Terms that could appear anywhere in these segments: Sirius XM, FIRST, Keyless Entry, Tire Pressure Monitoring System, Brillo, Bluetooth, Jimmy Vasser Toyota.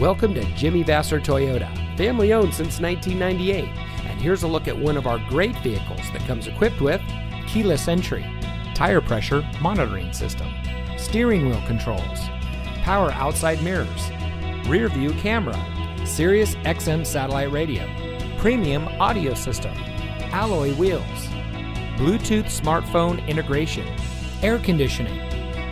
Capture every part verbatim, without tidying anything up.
Welcome to Jimmy Vasser Toyota, family owned since nineteen ninety-eight, and here's a look at one of our great vehicles that comes equipped with keyless entry, tire pressure monitoring system, steering wheel controls, power outside mirrors, rear view camera, Sirius X M satellite radio, premium audio system, alloy wheels, Bluetooth smartphone integration, air conditioning,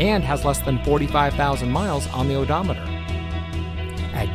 and has less than forty-five thousand miles on the odometer. At